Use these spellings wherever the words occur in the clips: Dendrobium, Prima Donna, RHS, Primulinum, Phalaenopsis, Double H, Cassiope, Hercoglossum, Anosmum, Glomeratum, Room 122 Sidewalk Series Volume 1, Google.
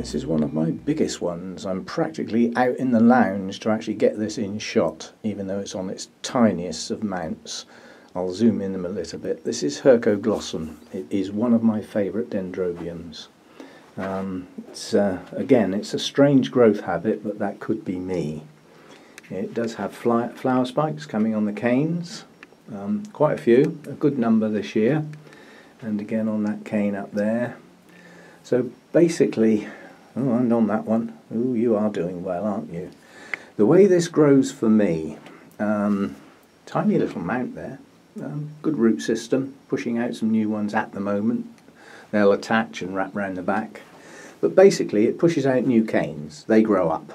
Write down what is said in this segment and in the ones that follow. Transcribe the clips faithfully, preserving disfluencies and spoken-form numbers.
This is one of my biggest ones. I'm practically out in the lounge to actually get this in shot, even though it's on its tiniest of mounts. I'll zoom in them a little bit. This is Hercoglossum. It is one of my favourite Dendrobiums. Um, it's, uh, again, it's a strange growth habit, but that could be me. It does have fly flower spikes coming on the canes, um, quite a few, a good number this year, and again on that cane up there. So basically, oh, and on that one, ooh, you are doing well, aren't you? The way this grows for me, um, tiny little mount there, um, good root system, pushing out some new ones at the moment. They'll attach and wrap round the back, but basically it pushes out new canes. They grow up.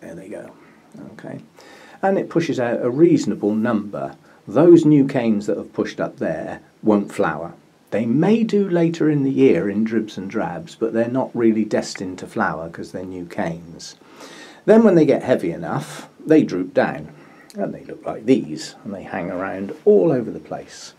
There they go. Okay, and it pushes out a reasonable number. Those new canes that have pushed up there won't flower. They may do later in the year in dribs and drabs, but they're not really destined to flower because they're new canes. Then when they get heavy enough, they droop down, and they look like these, and they hang around all over the place.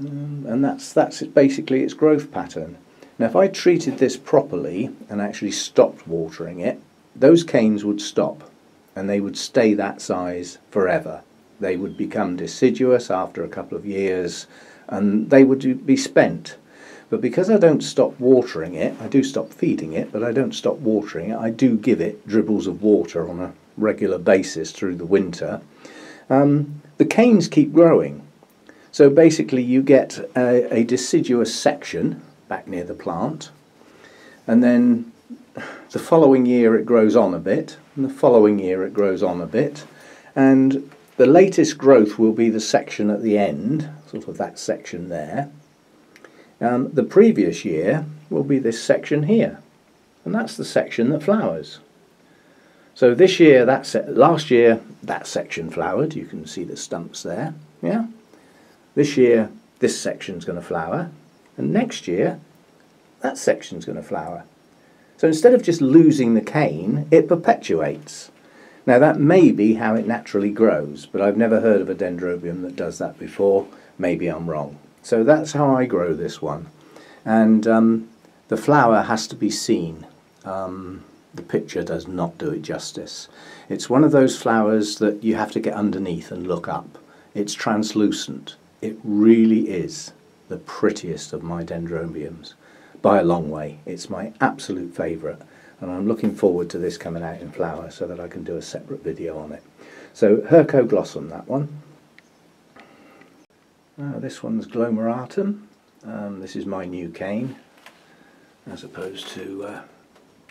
Um, and that's, that's basically its growth pattern. Now if I treated this properly and actually stopped watering it, those canes would stop and they would stay that size forever. They would become deciduous after a couple of years and they would be spent. But because I don't stop watering it, I do stop feeding it, but I don't stop watering it. I do give it dribbles of water on a regular basis through the winter. Um, the canes keep growing. So basically you get a, a deciduous section back near the plant, and then the following year it grows on a bit, and the following year it grows on a bit, and the latest growth will be the section at the end, sort of that section there. Um, the previous year will be this section here, and that's the section that flowers. So this year, that se- last year that section flowered, you can see the stumps there, yeah? This year, this section's going to flower, and next year, that section's going to flower. So instead of just losing the cane, it perpetuates. Now that may be how it naturally grows, but I've never heard of a Dendrobium that does that before. Maybe I'm wrong. So that's how I grow this one. And um, the flower has to be seen. Um, the picture does not do it justice. It's one of those flowers that you have to get underneath and look up. It's translucent. It really is the prettiest of my Dendrobiums, by a long way. It's my absolute favourite, and I'm looking forward to this coming out in flower so that I can do a separate video on it. So Hercoglossum, that one. Now, this one's Glomeratum. Um, this is my new cane, as opposed to uh,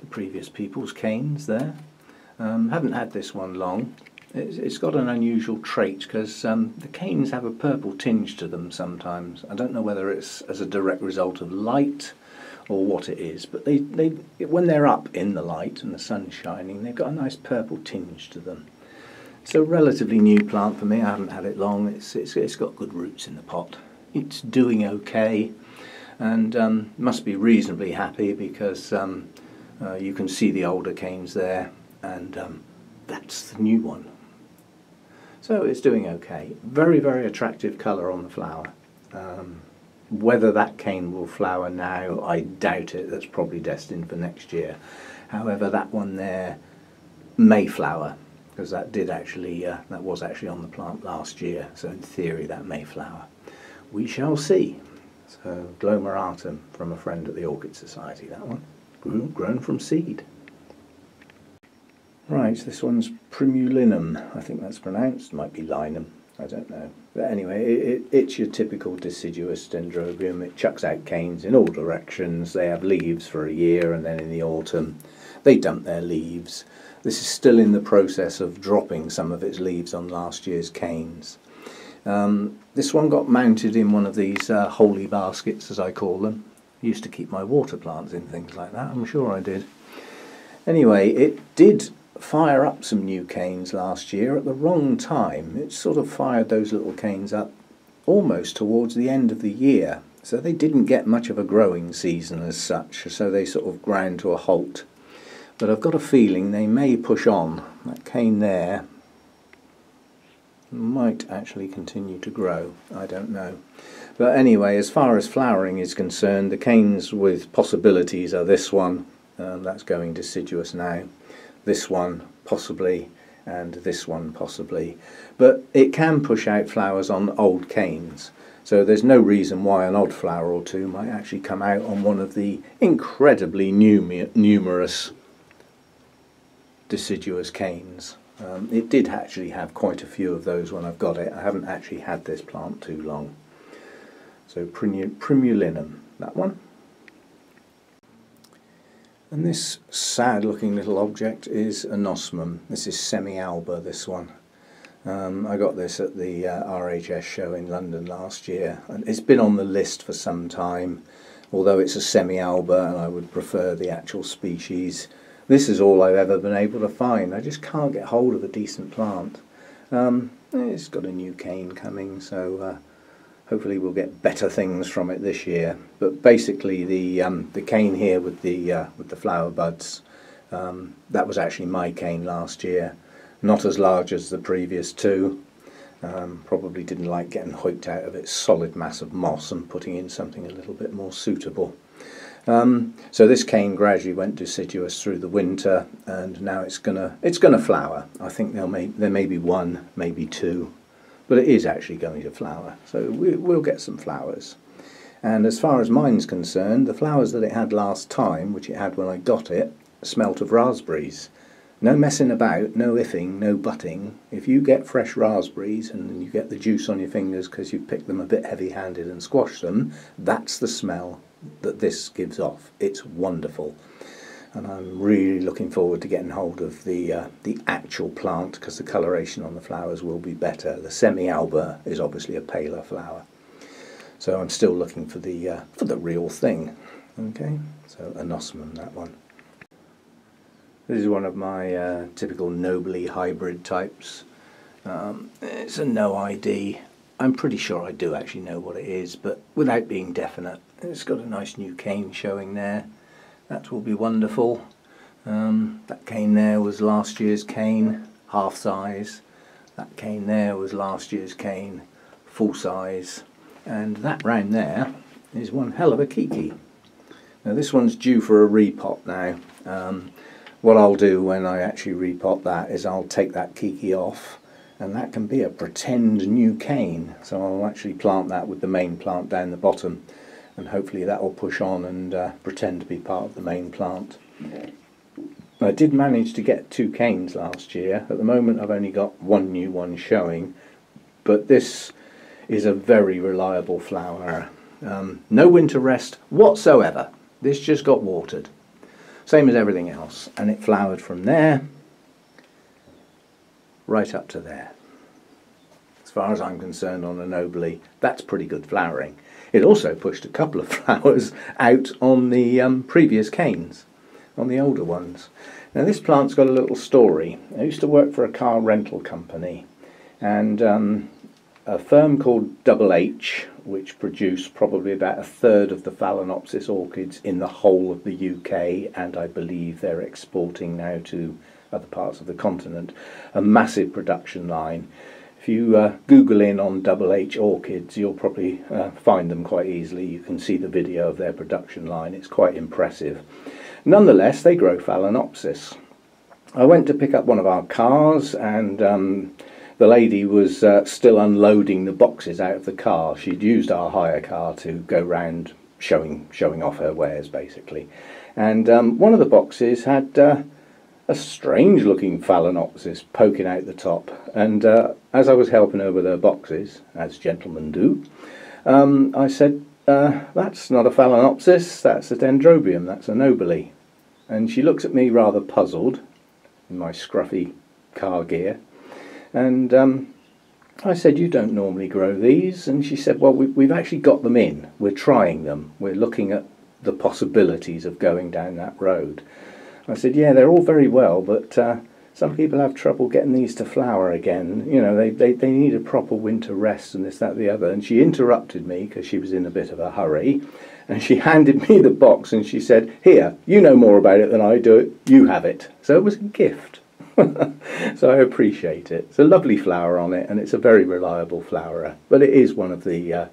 the previous people's canes there. Um, haven't had this one long. It's got an unusual trait because um, the canes have a purple tinge to them sometimes. I don't know whether it's as a direct result of light or what it is, but they, they, when they're up in the light and the sun's shining, they've got a nice purple tinge to them. It's a relatively new plant for me. I haven't had it long. It's, it's, it's got good roots in the pot. It's doing okay and um, must be reasonably happy because um, uh, you can see the older canes there, and um, that's the new one. So it's doing okay. Very, very attractive colour on the flower. Um, whether that cane will flower now, I doubt it. That's probably destined for next year. However, that one there may flower, because that did actually, uh, that was actually on the plant last year. So in theory, that may flower. We shall see. So Glomeratum from a friend at the Orchid Society, that one. Grew, grown from seed. Right, this one's Primulinum, I think that's pronounced, might be linum, I don't know. But anyway, it, it, it's your typical deciduous Dendrobium. It chucks out canes in all directions. They have leaves for a year, and then in the autumn they dump their leaves. This is still in the process of dropping some of its leaves on last year's canes. Um, this one got mounted in one of these uh, holy baskets, as I call them. I used to keep my water plants in things like that, I'm sure I did. Anyway, it did fire up some new canes last year at the wrong time. It sort of fired those little canes up almost towards the end of the year, so they didn't get much of a growing season as such, so they sort of ground to a halt. But I've got a feeling they may push on. That cane there might actually continue to grow, I don't know. But anyway, as far as flowering is concerned, the canes with possibilities are this one, Um, that's going deciduous now. This one possibly, and this one possibly. But it can push out flowers on old canes, so there's no reason why an odd flower or two might actually come out on one of the incredibly num numerous deciduous canes. Um, it did actually have quite a few of those when I've got it. I haven't actually had this plant too long. So Primulinum, that one. And this sad looking little object is Anosmum. This is semi-alba, this one. Um, I got this at the uh, R H S show in London last year, and it's been on the list for some time, although it's a semi-alba and I would prefer the actual species. This is all I've ever been able to find. I just can't get hold of a decent plant. Um, it's got a new cane coming, so uh, hopefully we'll get better things from it this year. But basically, the um, the cane here with the uh, with the flower buds, um, that was actually my cane last year. Not as large as the previous two. Um, probably didn't like getting hoiked out of its solid mass of moss and putting in something a little bit more suitable. Um, so this cane gradually went deciduous through the winter, and now it's gonna it's gonna flower. I think there may there may be one, maybe two, but it is actually going to flower. So we, we'll get some flowers. And as far as mine's concerned, the flowers that it had last time, which it had when I got it, smelt of raspberries. No messing about, no iffing, no butting. If you get fresh raspberries and you get the juice on your fingers because you picked them a bit heavy-handed and squashed them, that's the smell that this gives off. It's wonderful, and I'm really looking forward to getting hold of the uh, the actual plant, because the coloration on the flowers will be better. The semi-alba is obviously a paler flower, so I'm still looking for the uh, for the real thing. Okay, so Anosmum, that one. This is one of my uh, typical nobly hybrid types. Um, it's a no I D. I'm pretty sure I do actually know what it is, but without being definite. It's got a nice new cane showing there. That will be wonderful. Um, that cane there was last year's cane, half size. That cane there was last year's cane, full size. And that round there is one hell of a kiki. Now this one's due for a repot now. Um, what I'll do when I actually repot that is I'll take that kiki off, and that can be a pretend new cane. So I'll actually plant that with the main plant down the bottom, and hopefully that will push on and uh, pretend to be part of the main plant. Okay. I did manage to get two canes last year. At the moment I've only got one new one showing, but this is a very reliable flower. Um, no winter rest whatsoever. This just got watered. Same as everything else, and it flowered from there right up to there. As far as I'm concerned, on a nobly, that's pretty good flowering. It also pushed a couple of flowers out on the um, previous canes, on the older ones. Now this plant's got a little story. I used to work for a car rental company, and um, a firm called Double H, which produced probably about a third of the Phalaenopsis orchids in the whole of the U K, and I believe they're exporting now to other parts of the continent, a massive production line. If you uh, Google in on Double H orchids, you'll probably uh, find them quite easily. You can see the video of their production line. It's quite impressive. Nonetheless, they grow Phalaenopsis. I went to pick up one of our cars, and um, the lady was uh, still unloading the boxes out of the car. She'd used our hire car to go round showing, showing off her wares, basically. And um, one of the boxes had Uh, a strange looking Phalaenopsis poking out the top, and uh, as I was helping her with her boxes, as gentlemen do, um, I said, uh, that's not a Phalaenopsis, that's a Dendrobium, that's a nobly. And she looks at me rather puzzled, in my scruffy car gear, and um, I said, you don't normally grow these, and she said, well, we, we've actually got them in, we're trying them, we're looking at the possibilities of going down that road. I said, yeah, they're all very well, but uh, some people have trouble getting these to flower again. You know, they, they, they need a proper winter rest and this, that, the other. And she interrupted me because she was in a bit of a hurry. And she handed me the box and she said, here, you know more about it than I do. You have it. So it was a gift. So I appreciate it. It's a lovely flower on it, and it's a very reliable flower. But it is one of the uh,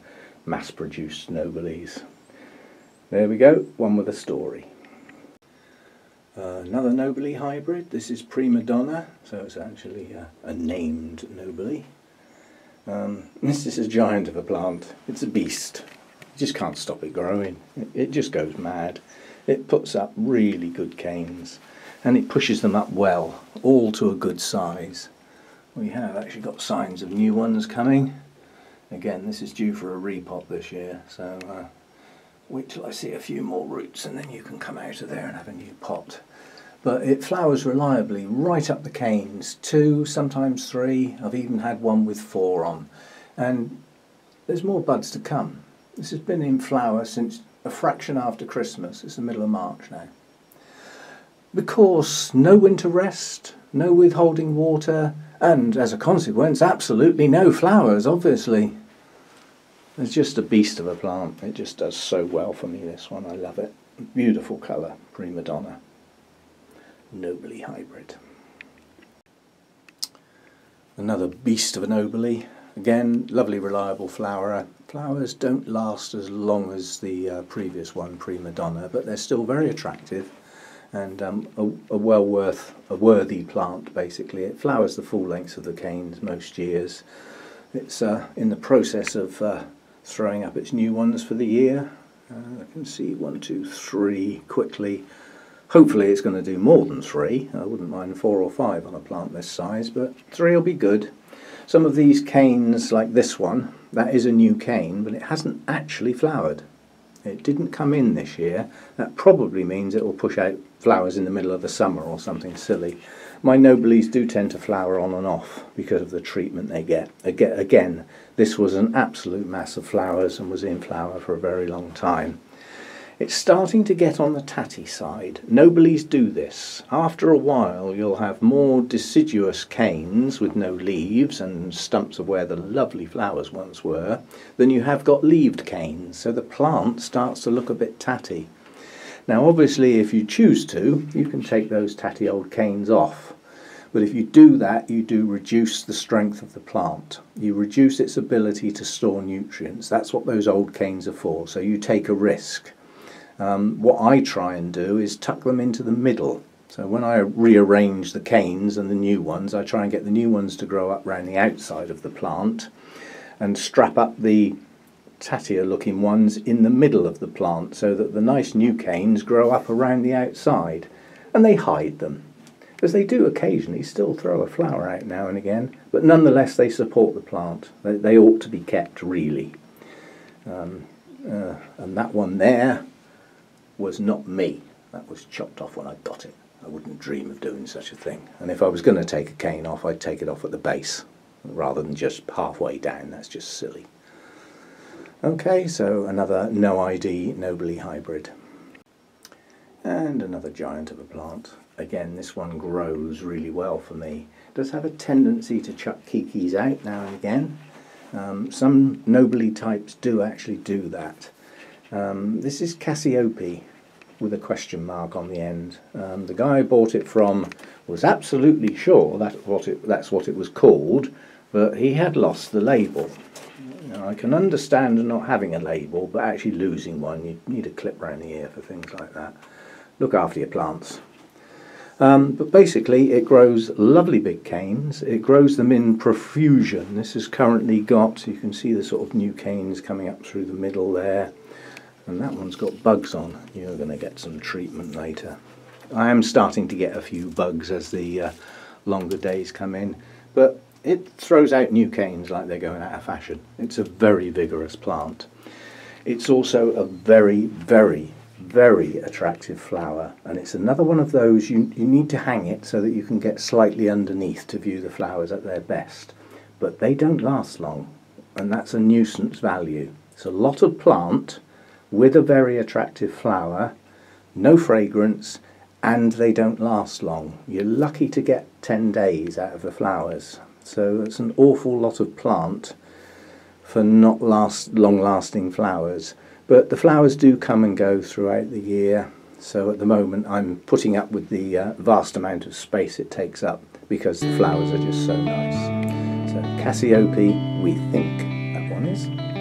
mass-produced noblies. There we go, one with a story. Uh, another nobly hybrid, this is Prima Donna, so it's actually a, a named nobly. Um, this is a giant of a plant, it's a beast. You just can't stop it growing, it, it just goes mad. It puts up really good canes, and it pushes them up well, all to a good size. We have actually got signs of new ones coming. Again, this is due for a repot this year, so... Uh, wait till I see a few more roots and then you can come out of there and have a new pot. But it flowers reliably right up the canes, two, sometimes three. I've even had one with four on. And there's more buds to come. This has been in flower since a fraction after Christmas. It's the middle of March now. Because no winter rest, no withholding water, and as a consequence, absolutely no flowers, obviously. It's just a beast of a plant. It just does so well for me, this one. I love it. Beautiful colour, Prima Donna. Nobly hybrid. Another beast of a nobly. Again, lovely, reliable flowerer. Flowers don't last as long as the uh, previous one, Prima Donna, but they're still very attractive and um, a, a well worth, a worthy plant, basically. It flowers the full length of the canes most years. It's uh, in the process of... Uh, throwing up its new ones for the year. Uh, I can see one, two, three quickly. Hopefully it's going to do more than three. I wouldn't mind four or five on a plant this size, but three will be good. Some of these canes, like this one, that is a new cane, but it hasn't actually flowered. It didn't come in this year. That probably means it will push out flowers in the middle of the summer or something silly. My noblies do tend to flower on and off because of the treatment they get. Again, this was an absolute mass of flowers and was in flower for a very long time. It's starting to get on the tatty side. Noblies do this. After a while you'll have more deciduous canes with no leaves and stumps of where the lovely flowers once were than you have got leaved canes, so the plant starts to look a bit tatty. Now obviously if you choose to, you can take those tatty old canes off, but if you do that you do reduce the strength of the plant. You reduce its ability to store nutrients. That's what those old canes are for, so you take a risk. Um, what I try and do is tuck them into the middle, so when I rearrange the canes and the new ones, I try and get the new ones to grow up round the outside of the plant and strap up the tattier looking ones in the middle of the plant so that the nice new canes grow up around the outside, and they hide them, as they do occasionally still throw a flower out now and again, but nonetheless they support the plant. They, they ought to be kept really. Um, uh, and that one there was not me. That was chopped off when I got it. I wouldn't dream of doing such a thing, and if I was going to take a cane off, I'd take it off at the base rather than just halfway down. That's just silly. Okay, so another no I D nobly hybrid. And another giant of a plant. Again, this one grows really well for me. It does have a tendency to chuck kikis out now and again. Um, some nobly types do actually do that. Um, this is Cassiope with a question mark on the end. Um, the guy I bought it from was absolutely sure that what it, that's what it was called, but he had lost the label. Now, I can understand not having a label, but actually losing one, you need a clip round the ear for things like that. Look after your plants. Um, but basically it grows lovely big canes. It grows them in profusion. This has currently got, you can see the sort of new canes coming up through the middle there. And that one's got bugs on. You're going to get some treatment later. I am starting to get a few bugs as the uh, longer days come in, but it throws out new canes like they're going out of fashion. It's a very vigorous plant. It's also a very, very, very attractive flower, and it's another one of those you, you need to hang it so that you can get slightly underneath to view the flowers at their best. But they don't last long, and that's a nuisance value. It's a lot of plant with a very attractive flower, no fragrance, and they don't last long. You're lucky to get ten days out of the flowers. So it's an awful lot of plant for not last long-lasting flowers, but the flowers do come and go throughout the year, so at the moment I'm putting up with the uh, vast amount of space it takes up because the flowers are just so nice. So Cassiope, we think that one is.